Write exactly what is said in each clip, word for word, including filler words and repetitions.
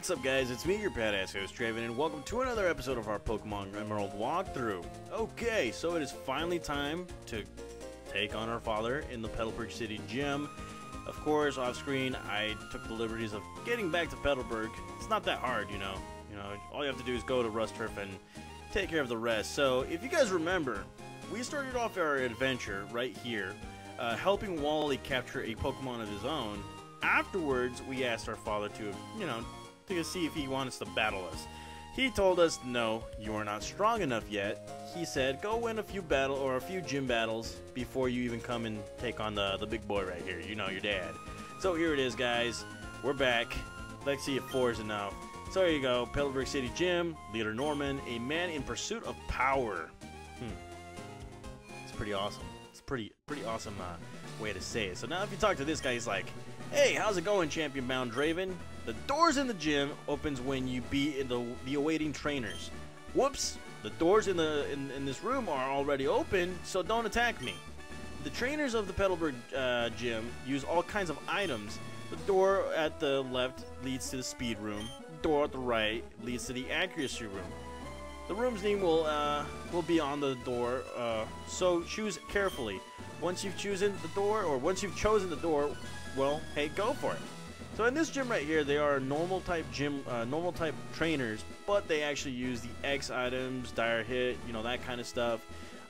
What's up, guys? It's me, your badass host, Draven, and welcome to another episode of our Pokemon Emerald walkthrough. Okay, so it is finally time to take on our father in the Petalburg City Gym. Of course, off screen, I took the liberties of getting back to Petalburg. It's not that hard, you know. You know, all you have to do is go to Rusturf and take care of the rest. So, if you guys remember, we started off our adventure right here, uh, helping Wally capture a Pokemon of his own. Afterwards, we asked our father to, you know, to see if he wants to battle us. He told us, no, you are not strong enough yet. He said, go win a few battle or a few gym battles before you even come and take on the, the big boy right here, you know, your dad. So here it is, guys. We're back. Let's see if four is enough. So here you go, Petalburg City Gym, Leader Norman, a man in pursuit of power. Hmm. It's pretty awesome. It's pretty, pretty awesome uh, way to say it. So now if you talk to this guy, he's like, hey, how's it going, Champion Bound Draven? The doors in the gym opens when you beat the, the awaiting trainers. Whoops, the doors in, the, in, in this room are already open, so don't attack me. The trainers of the Petalburg uh, Gym use all kinds of items. The door at the left leads to the speed room. The door at the right leads to the accuracy room. The room's name will, uh, will be on the door, uh, so choose carefully. Once you've chosen the door, or once you've chosen the door, well, hey, go for it. So in this gym right here, they are normal type gym, uh, normal type trainers, but they actually use the X items, dire hit, you know, that kind of stuff.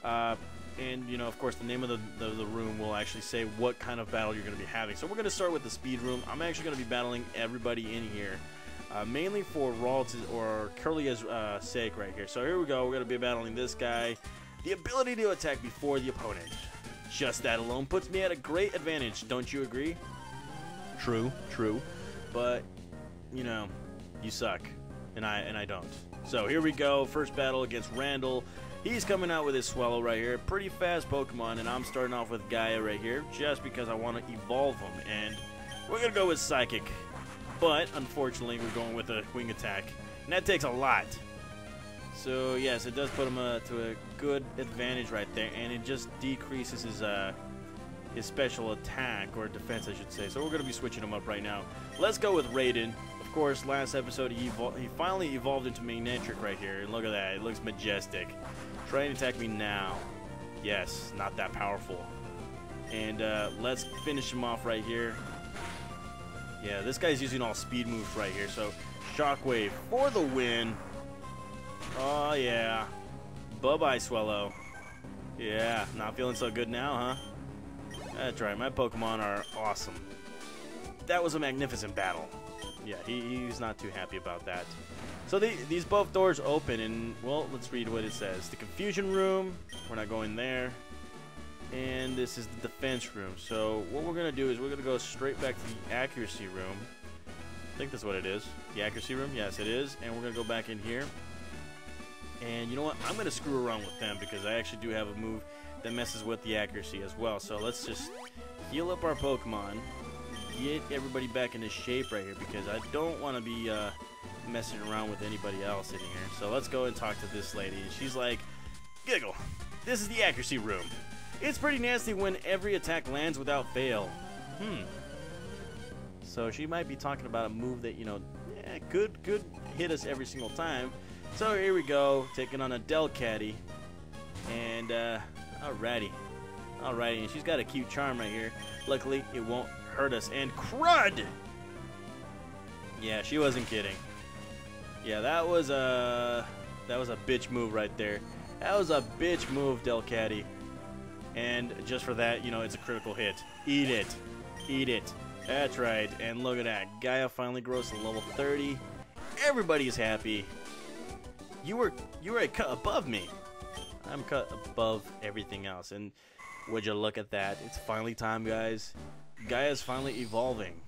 Uh, and you know, of course, the name of the, the the room will actually say what kind of battle you're going to be having. So we're going to start with the speed room. I'm actually going to be battling everybody in here, uh, mainly for Ralt's or Curlia's uh, sake right here. So here we go. We're going to be battling this guy. The ability to attack before the opponent. Just that alone puts me at a great advantage, don't you agree? True, true. But, you know, you suck. And I and I don't. So here we go, first battle against Randall. He's coming out with his Swellow right here. Pretty fast Pokemon, and I'm starting off with Gaia right here, just because I want to evolve him. And we're going to go with Psychic. But, unfortunately, we're going with a Wing Attack. And that takes a lot. So, yes, it does put him uh, to a good advantage right there, and it just decreases his uh, his special attack, or defense, I should say. So we're going to be switching him up right now. Let's go with Raiden. Of course, last episode, he, he finally evolved into Magnetric right here, and look at that. It looks majestic. Try and attack me now. Yes, not that powerful. And uh, let's finish him off right here. Yeah, this guy's using all speed moves right here, so Shockwave for the win. Oh, yeah. Bye-bye, Swellow. Yeah, not feeling so good now, huh? That's right, my Pokemon are awesome. That was a magnificent battle. Yeah, he, he's not too happy about that. So the, these both doors open, and, well, let's read what it says. The Confusion Room, we're not going there. And this is the Defense Room. So what we're going to do is we're going to go straight back to the Accuracy Room. I think that's what it is. The Accuracy Room? Yes, it is. And we're going to go back in here. And you know what? I'm going to screw around with them because I actually do have a move that messes with the accuracy as well. So let's just heal up our Pokemon. Get everybody back into shape right here because I don't want to be uh, messing around with anybody else in here. So let's go and talk to this lady. She's like, giggle. This is the accuracy room. It's pretty nasty when every attack lands without fail. Hmm. So she might be talking about a move that, you know, eh, could, could hit us every single time. So here we go, taking on a Delcatty, and uh, alrighty, alrighty, and she's got a cute charm right here. Luckily, it won't hurt us. And crud! Yeah, she wasn't kidding. Yeah, that was a that was a bitch move right there. That was a bitch move, Delcatty. And just for that, you know, it's a critical hit. Eat it, eat it. That's right. And look at that, Gaia finally grows to level thirty. Everybody's happy. You were you were a cut above me. I'm cut above everything else, and would you look at that? It's finally time, guys. Gaia's finally evolving.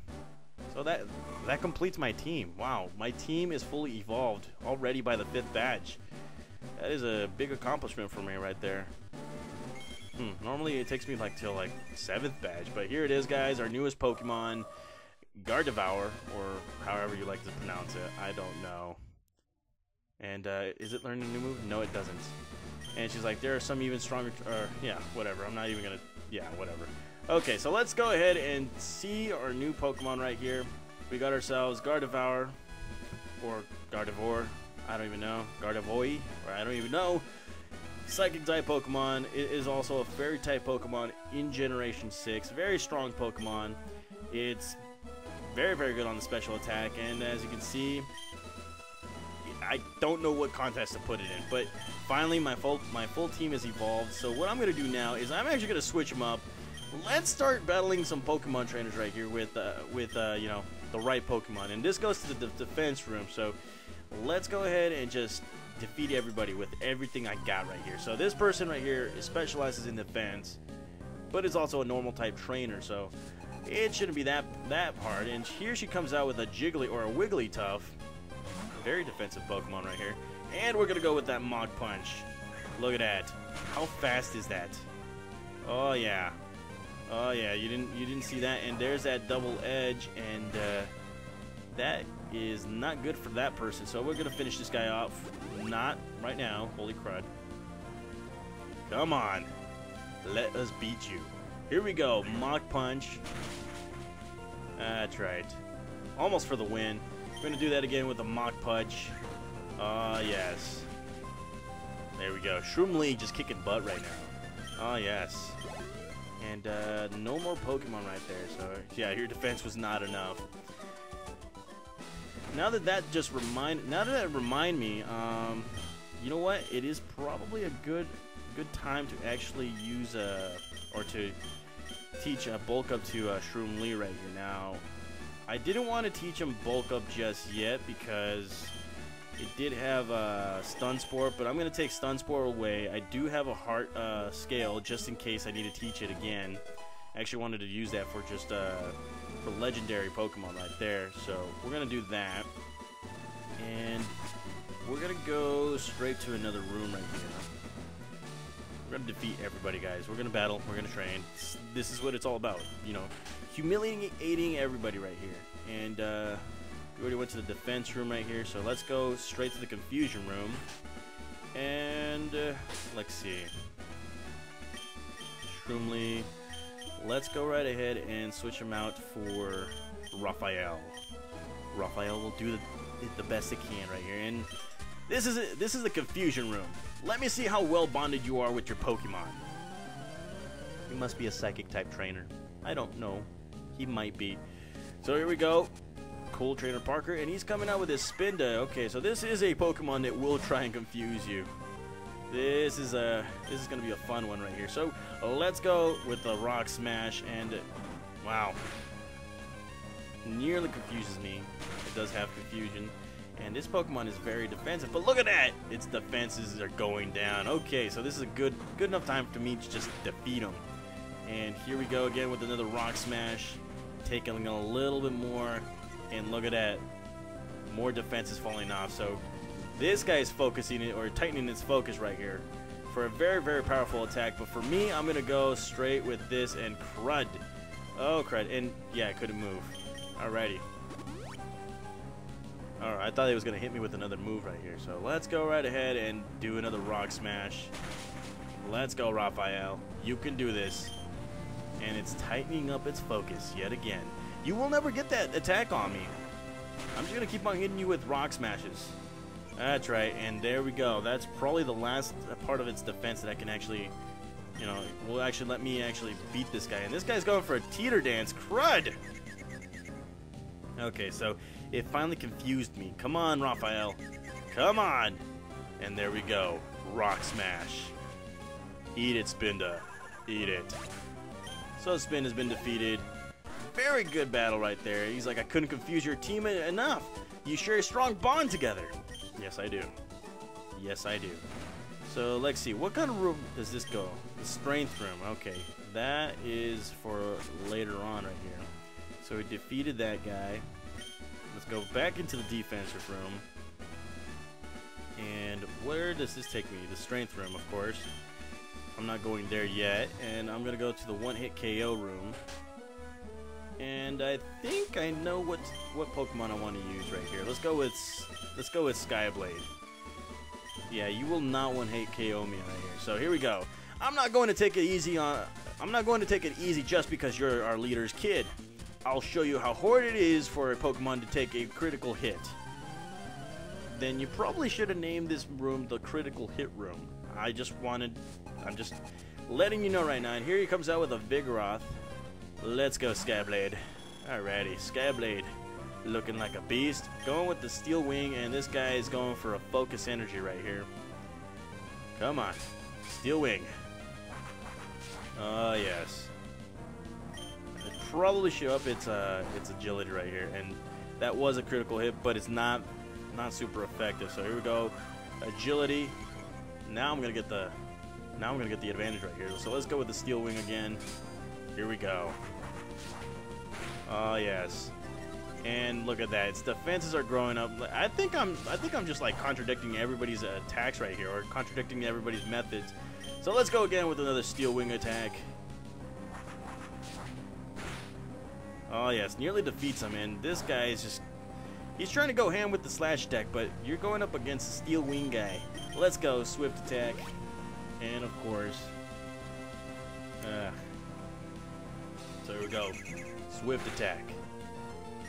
So that that completes my team. Wow, my team is fully evolved already by the fifth batch. That is a big accomplishment for me right there. Hmm, normally it takes me like till like seventh batch, but here it is, guys. Our newest Pokemon, Gardevoir, or however you like to pronounce it. I don't know. And uh, is it learning a new move? No, it doesn't. And she's like, there are some even stronger, or yeah, whatever. I'm not even gonna, yeah, whatever. Okay, so let's go ahead and see our new Pokemon right here. We got ourselves Gardevoir. or Gardevoir. I don't even know. Gardevoir, or I don't even know. Psychic type Pokemon. It is also a fairy type Pokemon in Generation six. Very strong Pokemon. It's very, very good on the special attack, and as you can see, I don't know what contest to put it in, but finally my full, my full team has evolved. So what I'm going to do now is I'm actually going to switch them up. Let's start battling some Pokemon trainers right here with, uh, with uh, you know, the right Pokemon. And this goes to the defense room, so let's go ahead and just defeat everybody with everything I got right here. So this person right here specializes in defense, but is also a normal type trainer, so it shouldn't be that that hard. And here she comes out with a Jiggly or a Wigglytuff. Very defensive Pokemon right here. And we're going to go with that Mach Punch. Look at that. How fast is that? Oh, yeah. Oh, yeah. You didn't you didn't see that. And there's that double edge. And uh, that is not good for that person. So we're going to finish this guy off. Not right now. Holy crud. Come on. Let us beat you. Here we go. Mach Punch. That's right. Almost for the win. We're going to do that again with a Mach Punch. Ah, uh, yes. There we go. Shroomly just kicking butt right now. Ah, uh, yes. And uh, no more Pokemon right there. So, yeah, your defense was not enough. Now that that just remind, now that, that remind me, um, you know what? It is probably a good, good time to actually use a, or to teach a Bulk Up to uh, Shroomly right here now. I didn't want to teach him Bulk Up just yet because it did have a uh, Stun Spore, but I'm going to take Stun Spore away. I do have a heart uh, scale just in case I need to teach it again. I actually wanted to use that for just uh, for legendary Pokemon right there, so we're going to do that. And we're going to go straight to another room right here. We're going to defeat everybody, guys. We're going to battle. We're going to train. This is what it's all about, you know. Humiliating everybody right here. And uh, we already went to the defense room right here, so let's go straight to the confusion room. And uh, let's see. Shroomly. Let's go right ahead and switch him out for Raphael. Raphael will do the, the best it can right here. And this is a, this is the confusion room. Let me see how well bonded you are with your Pokemon. You must be a psychic type trainer. I don't know. He might be. So here we go. Cool Trainer Parker, and he's coming out with his Spinda. Okay, so this is a Pokemon that will try and confuse you. This is a this is gonna be a fun one right here. So let's go with the Rock Smash, and wow, nearly confuses me. It does have confusion, and this Pokemon is very defensive. But look at that! Its defenses are going down. Okay, so this is a good good enough time for me to just defeat him. And here we go again with another Rock Smash, taking a little bit more, and look at that, more defense is falling off. So this guy is focusing it, or tightening its focus right here for a very, very powerful attack. But for me, I'm going to go straight with this, and crud. Oh, crud. And yeah, I couldn't move. Alrighty. Alright, I thought he was going to hit me with another move right here. So let's go right ahead and do another Rock Smash. Let's go, Raphael. You can do this. And it's tightening up its focus yet again. You will never get that attack on me. I'm just going to keep on hitting you with Rock Smashes. That's right, and there we go. That's probably the last part of its defense that I can actually, you know, will actually let me actually beat this guy. And this guy's going for a teeter dance. Crud! Okay, so it finally confused me. Come on, Raphael. Come on! And there we go. Rock Smash. Eat it, Spinda. Eat it. So Spin has been defeated. Very good battle right there. He's like, I couldn't confuse your team enough. You share a strong bond together. Yes, I do. Yes, I do. So let's see. What kind of room does this go? The strength room. Okay. That is for later on right here. So we defeated that guy. Let's go back into the defensive room. And where does this take me? The strength room, of course. I'm not going there yet, and I'm gonna go to the one-hit K O room. And I think I know what what Pokemon I want to use right here. Let's go with let's go with Skyblade. Yeah, you will not one-hit K O me right here. So here we go. I'm not going to take it easy on. I'm not going to take it easy just because you're our leader's kid. I'll show you how hard it is for a Pokemon to take a critical hit. then you probably should have named this room the critical hit room. I just wanted, I'm just letting you know right now. And here he comes out with a Vigoroth. Let's go, Skyblade. Alrighty, Skyblade looking like a beast. Going with the Steel Wing, and this guy is going for a focus energy right here. Come on, Steel Wing. Oh, yes. It probably should up its, uh, its agility right here, and that was a critical hit, but it's not not super effective. So here we go, agility. Now I'm gonna get the now I'm gonna get the advantage right here. So let's go with the Steel Wing again. Here we go. Oh yes, and look at that. Its defenses are growing up. I think I'm I think I'm just like contradicting everybody's attacks right here, or contradicting everybody's methods. So let's go again with another Steel Wing attack. Oh yes, nearly defeats him, and this guy is just, he's trying to go ham with the slash attack, but you're going up against a Steel Wing guy. Let's go, Swift Attack, and of course, uh, so here we go, Swift Attack.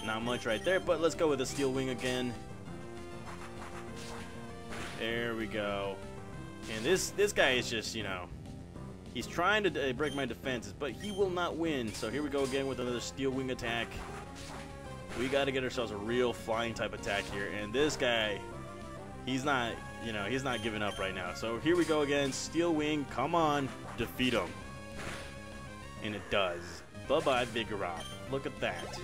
Not much right there, but let's go with the Steel Wing again. There we go, and this, this guy is just, you know, he's trying to break my defenses, but he will not win. So here we go again with another Steel Wing attack. We got to get ourselves a real flying type attack here. And this guy, he's not, you know, he's not giving up right now. So here we go again. Steel Wing, come on, defeat him. And it does. Bye-bye, Vigoroth. Look at that.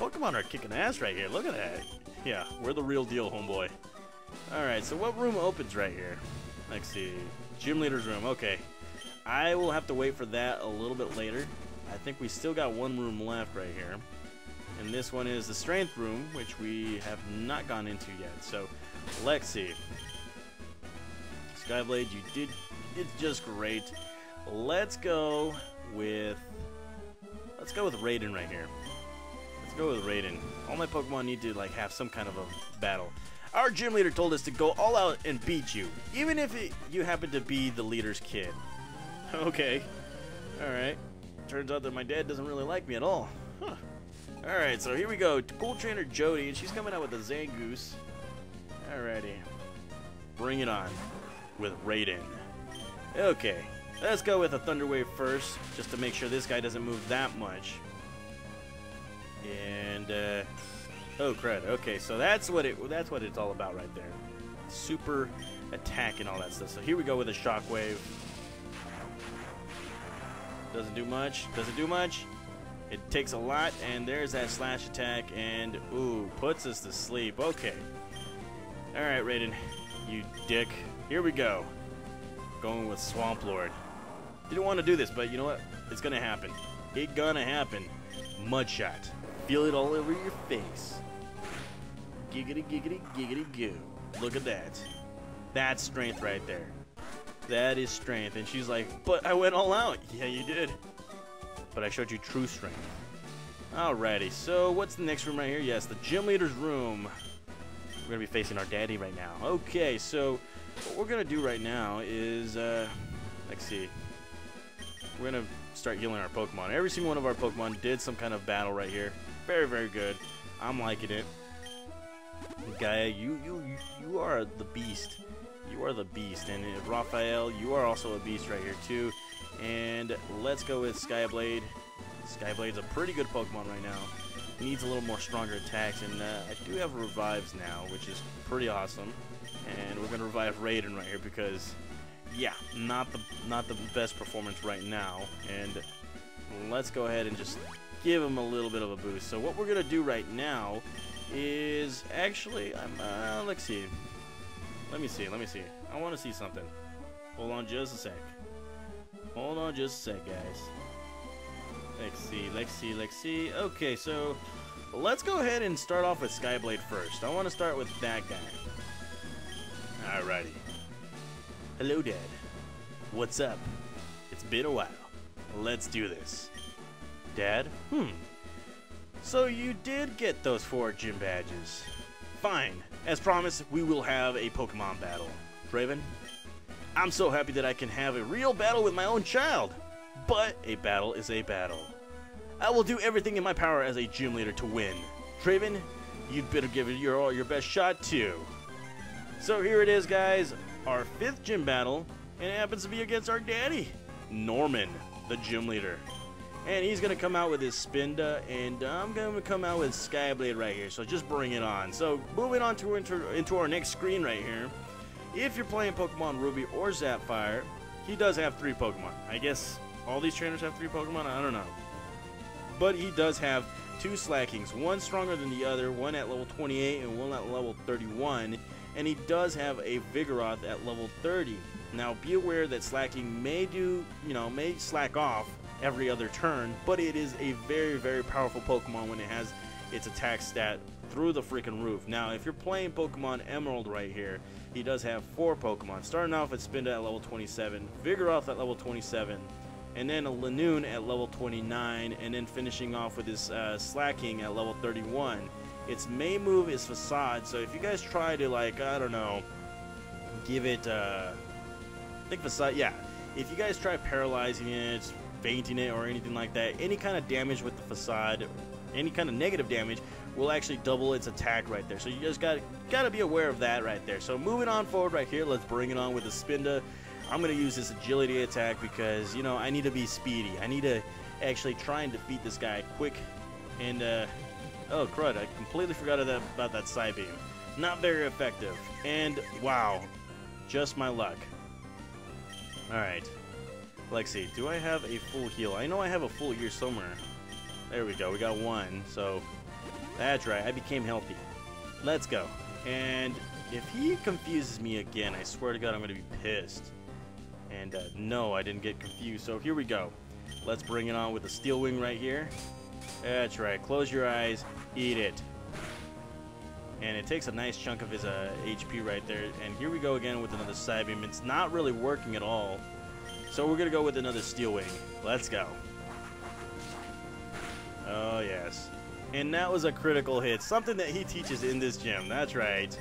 Pokemon are kicking ass right here. Look at that. Yeah, we're the real deal, homeboy. All right, so what room opens right here? Let's see. Gym Leader's room. Okay. I will have to wait for that a little bit later. I think we still got one room left right here. And this one is the strength room, which we have not gone into yet. So let's see. Skyblade, you did, it's just great. Let's go with, let's go with Raiden right here. Let's go with Raiden. All my Pokemon need to like have some kind of a battle. Our gym leader told us to go all out and beat you, even if it, you happen to be the leader's kid. Okay. Alright. Turns out that my dad doesn't really like me at all. Huh. Alright, so here we go. Cool Trainer Jody, and she's coming out with a Zangoose. Alrighty. Bring it on with Raiden. Okay. Let's go with a Thunder Wave first, just to make sure this guy doesn't move that much. And, uh... oh, crud. Okay, so that's what it, that's what it's all about right there. Super attack and all that stuff. So here we go with a Shockwave. Doesn't do much. Doesn't do much. It takes a lot, and there's that slash attack, and ooh, puts us to sleep. Okay. All right, Raiden, you dick. Here we go. Going with Swamp Lord. Didn't want to do this, but you know what? It's gonna happen. It's gonna happen. Mud Shot. Feel it all over your face. Giggity, giggity, giggity, goo. Look at that. That's strength right there. That is strength. And she's like, but I went all out. Yeah, you did. But I showed you true strength. Alrighty, so what's the next room right here? Yes, the gym leader's room. We're going to be facing our daddy right now. Okay, so what we're going to do right now is, uh, let's see. We're going to start healing our Pokemon. Every single one of our Pokemon did some kind of battle right here. Very, very good. I'm liking it. Gaia, you, you, you are the beast. You are the beast, and uh, Raphael, you are also a beast right here too. And let's go with Skyblade. Skyblade's a pretty good Pokemon right now. It needs a little more stronger attacks, and uh, I do have revives now, which is pretty awesome. And we're gonna revive Raiden right here because, yeah, not the not the best performance right now. And let's go ahead and just give him a little bit of a boost. So what we're gonna do right now is actually, I'm uh, let's see. Let me see, let me see. I want to see something. Hold on just a sec. Hold on just a sec, guys. Let's see, let's see, let's see. Okay, so let's go ahead and start off with Skyblade first. I want to start with that guy. Alrighty. Hello, Dad. What's up? It's been a while. Let's do this. Dad? Hmm. So you did get those four gym badges. Fine. As promised, we will have a Pokemon battle. Draven, I'm so happy that I can have a real battle with my own child. But a battle is a battle. I will do everything in my power as a gym leader to win. Draven, you'd better give it your all your best shot too. So here it is, guys, our fifth gym battle, and it happens to be against our daddy, Norman, the gym leader. And he's gonna come out with his Spinda, and I'm gonna come out with Skyblade right here, so just bring it on. So moving on to inter into our next screen right here, if you're playing Pokemon Ruby or Sapphire, he does have three Pokemon. I guess all these trainers have three Pokemon, I don't know. But he does have two Slakings, one stronger than the other, one at level twenty-eight and one at level thirty-one, and he does have a Vigoroth at level thirty. Now be aware that Slaking may do, you know, may slack off every other turn, but it is a very, very powerful Pokemon when it has its attack stat through the freaking roof. Now, if you're playing Pokemon Emerald right here, he does have four Pokemon, starting off at Spinda at level twenty-seven, Vigoroth at level twenty-seven, and then a Linoone at level twenty-nine, and then finishing off with his uh, Slaking at level thirty-one. Its main move is Facade, so if you guys try to, like, I don't know, give it, uh, I think Facade, yeah. If you guys try paralyzing it, fainting it, or anything like that, any kind of damage with the Facade, any kind of negative damage, will actually double its attack right there. So you just got gotta be aware of that right there. So moving on forward right here, let's bring it on with the Spinda. I'm gonna use this agility attack because, you know, I need to be speedy. I need to actually try and defeat this guy quick. And uh, oh crud, I completely forgot about that side beam. Not very effective. And wow, just my luck. All right, let's see. Do I have a full heal? I know I have a full here somewhere. There we go. We got one. So that's right. I became healthy. Let's go. And if he confuses me again, I swear to God, I'm going to be pissed. And uh, no, I didn't get confused. So here we go. Let's bring it on with the Steel Wing right here. That's right. Close your eyes. Eat it. And it takes a nice chunk of his uh, H P right there. And here we go again with another side beam. It's not really working at all. So we're going to go with another Steel Wing. Let's go. Oh, yes. And that was a critical hit. Something that he teaches in this gym. That's right.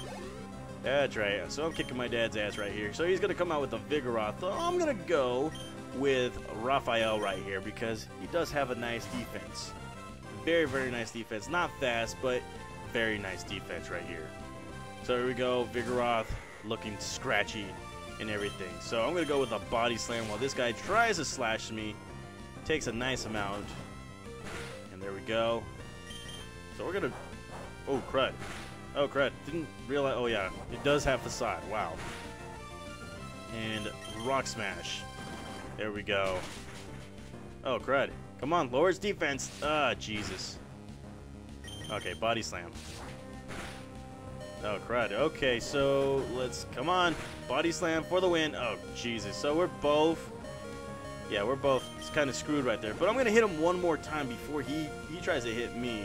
That's right. So I'm kicking my dad's ass right here. So he's going to come out with a Vigoroth. So I'm going to go with Raphael right here because he does have a nice defense. Very, very nice defense. Not fast, but very nice defense right here. So here we go. Vigoroth looking scratchy and everything. So I'm going to go with a body slam while this guy tries to slash me. Takes a nice amount. And there we go. So we're gonna, oh crud, oh crud, didn't realize, oh yeah, it does have Facade, wow. And Rock Smash, there we go. Oh crud, come on, lower its defense, ah, Jesus. Okay, body slam. Oh crud, okay, so let's, come on, body slam for the win, oh Jesus. So we're both, yeah, we're both kind of screwed right there, but I'm gonna hit him one more time before he, he tries to hit me.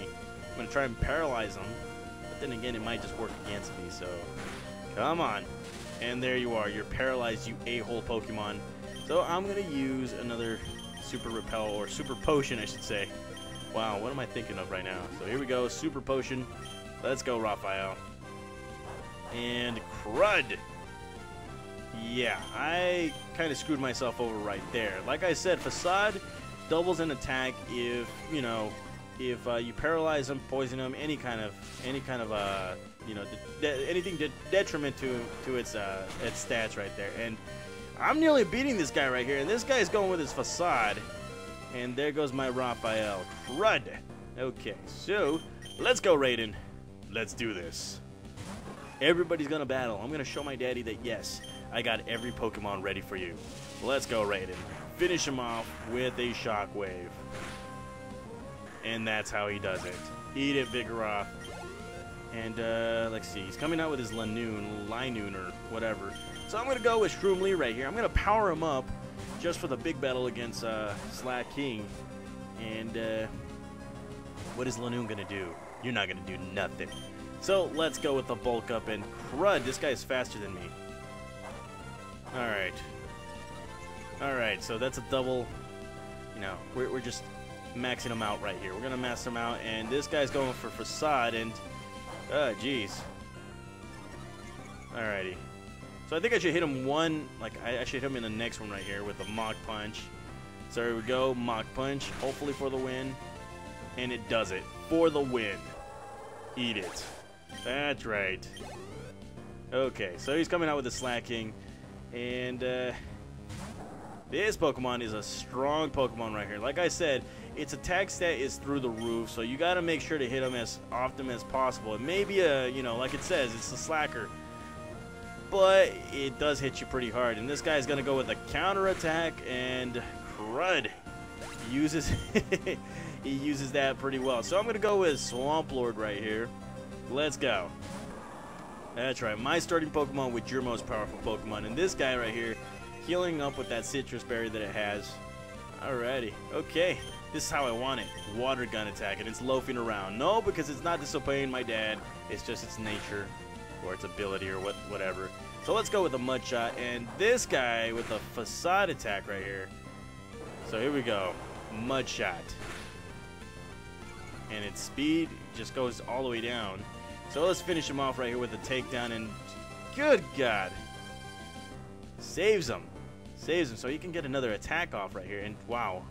I'm going to try and paralyze him, but then again, it might just work against me, so come on. And there you are. You're paralyzed, you a-hole Pokemon. So I'm going to use another Super Repel, or Super Potion, I should say. Wow, what am I thinking of right now? So here we go, Super Potion. Let's go, Raphael. And crud! Yeah, I kind of screwed myself over right there. Like I said, Facade doubles an attack if, you know... If uh, you paralyze them, poison them, any kind of, any kind of, uh, you know, de de anything de detriment to to its uh, its stats right there. And I'm nearly beating this guy right here, and this guy's going with his Facade. And there goes my Raphael. Crud. Okay, so let's go, Raiden. Let's do this. Everybody's gonna battle. I'm gonna show my daddy that yes, I got every Pokemon ready for you. Let's go, Raiden. Finish him off with a Shockwave. And that's how he does it. Eat it, Vigoroth. And uh, let's see, he's coming out with his Linoone, Linoone or whatever. So I'm going to go with Shroomly right here. I'm going to power him up just for the big battle against uh, Slaking. And uh, what is Linoone going to do? You're not going to do nothing. So let's go with the Bulk Up, and crud, this guy is faster than me. Alright. Alright, so that's a double, you know, we're, we're just... maxing them out right here. We're gonna max them out, and this guy's going for Facade, and uh jeez. Alrighty, so I think I should hit him one, like I, I should hit him in the next one right here with the Mach Punch. So here we go, Mach Punch, hopefully for the win, and it does it for the win. Eat it. That's right. Okay, so he's coming out with the Slaking. And uh, this Pokemon is a strong Pokemon right here. Like I said, its attack stat is through the roof, so you got to make sure to hit him as often as possible. It may be a, you know, like it says, it's a slacker. But it does hit you pretty hard. And this guy is going to go with a counterattack, and crud. He uses, he uses that pretty well. So I'm going to go with Swamp Lord right here. Let's go. That's right. My starting Pokemon with your most powerful Pokemon. And this guy right here, healing up with that citrus berry that it has. Alrighty. Okay. This is how I want it. Water Gun attack. And it's loafing around. No, because it's not disobeying my dad. It's just its nature. Or its ability or what, whatever. So let's go with the Mud Shot, and this guy with a Facade attack right here. So here we go, Mud Shot, and its speed just goes all the way down. So let's finish him off right here with a Takedown, and good God, saves him, saves him. So he can get another attack off right here, and wow.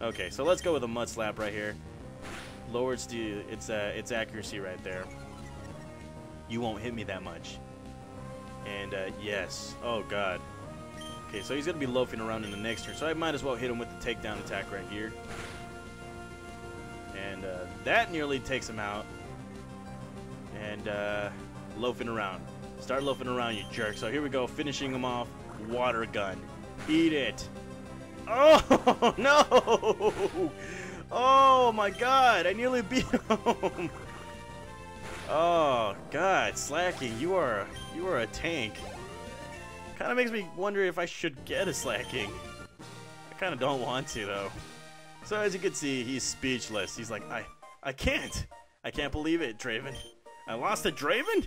Okay, so let's go with a Mud Slap right here. Lowers the its uh, its accuracy right there. You won't hit me that much. And uh, yes. Oh God. Okay, so he's gonna be loafing around in the next turn, so I might as well hit him with the Takedown attack right here. And uh, that nearly takes him out. And uh, loafing around. Start loafing around, you jerk. So here we go, finishing him off. Water Gun. Eat it. Oh no! Oh my God! I nearly beat him. Oh God, Slaking, you are you are a tank. Kind of makes me wonder if I should get a Slaking. I kind of don't want to though. So as you can see, he's speechless. He's like, I I can't, I can't believe it, Draven. I lost to Draven.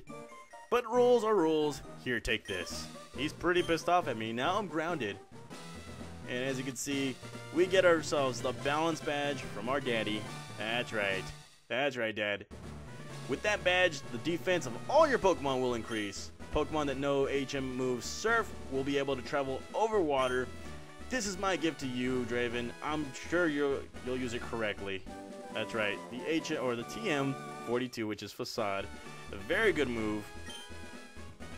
But rules are rules. Here, take this. He's pretty pissed off at me. Now I'm grounded. And as you can see, we get ourselves the balance badge from our daddy. That's right. That's right, Dad. With that badge, the defense of all your Pokemon will increase. Pokemon that know H M move Surf will be able to travel over water. This is my gift to you, Draven. I'm sure you'll, you'll use it correctly. That's right, the H M, or the T M forty-two, which is Facade. A very good move.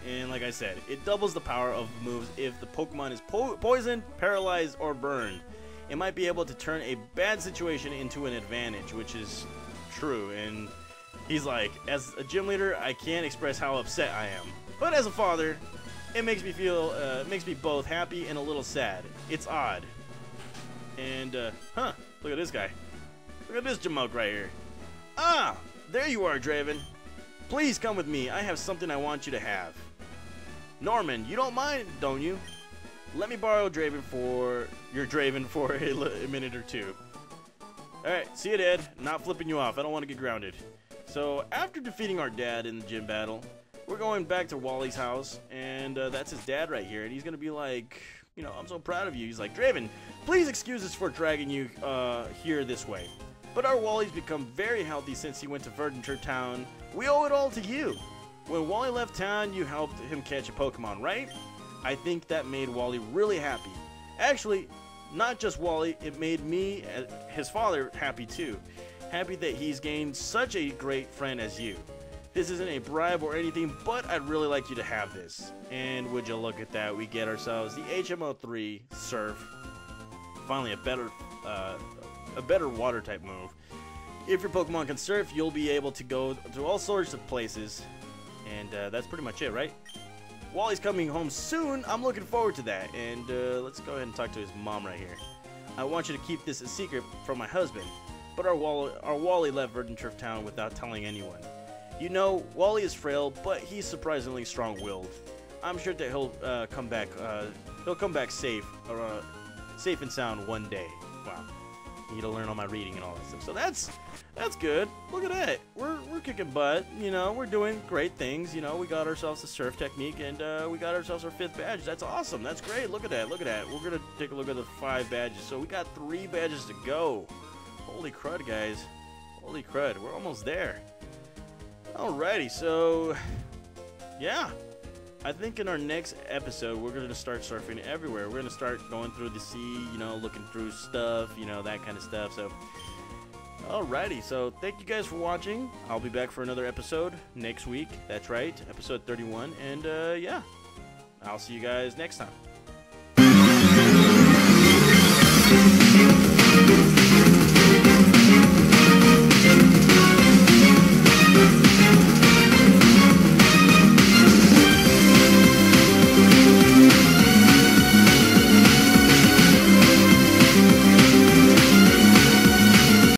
And like I said, it doubles the power of moves if the Pokemon is po poisoned, paralyzed, or burned. It might be able to turn a bad situation into an advantage, which is true. And he's like, as a gym leader, I can't express how upset I am. But as a father, it makes me feel, uh, it makes me both happy and a little sad. It's odd. And, uh, huh, look at this guy. Look at this Jamoke right here. Ah, there you are, Draven. Please come with me. I have something I want you to have. Norman, you don't mind, don't you? Let me borrow Draven for, your Draven for a, l a minute or two. All right, see you, Dad. Not flipping you off. I don't want to get grounded. So after defeating our dad in the gym battle, we're going back to Wally's house, and uh, that's his dad right here, and he's gonna be like, you know, I'm so proud of you. He's like, Draven, please excuse us for dragging you uh, here this way, but our Wally's become very healthy since he went to Verdanturf town. We owe it all to you. When Wally left town, you helped him catch a Pokemon, right? I think that made Wally really happy. Actually, not just Wally, it made me, his father, happy too. Happy that he's gained such a great friend as you. This isn't a bribe or anything, but I'd really like you to have this. And would you look at that, we get ourselves the H M O three Surf. Finally a better uh, a better water type move. If your Pokemon can surf, you'll be able to go to all sorts of places. And uh, that's pretty much it, right? Wally's coming home soon. I'm looking forward to that. And uh, let's go ahead and talk to his mom right here. I want you to keep this a secret from my husband. But our Wally, our Wally left Verdanturf town without telling anyone. You know, Wally is frail, but he's surprisingly strong-willed. I'm sure that he'll uh, come back. Uh, he'll come back safe, or, uh, safe and sound one day. Wow, need to learn all my reading and all that stuff. So that's that's good. Look at that. We're we're kicking butt. You know, we're doing great things. You know, we got ourselves the surf technique, and uh, we got ourselves our fifth badge. That's awesome. That's great. Look at that. Look at that. We're gonna take a look at the five badges. So we got three badges to go. Holy crud, guys. Holy crud. We're almost there. Alrighty, so yeah. I think in our next episode, we're going to start surfing everywhere. We're going to start going through the sea, you know, looking through stuff, you know, that kind of stuff. So Alrighty, so thank you guys for watching. I'll be back for another episode next week. That's right, episode thirty-one. And uh, yeah, I'll see you guys next time.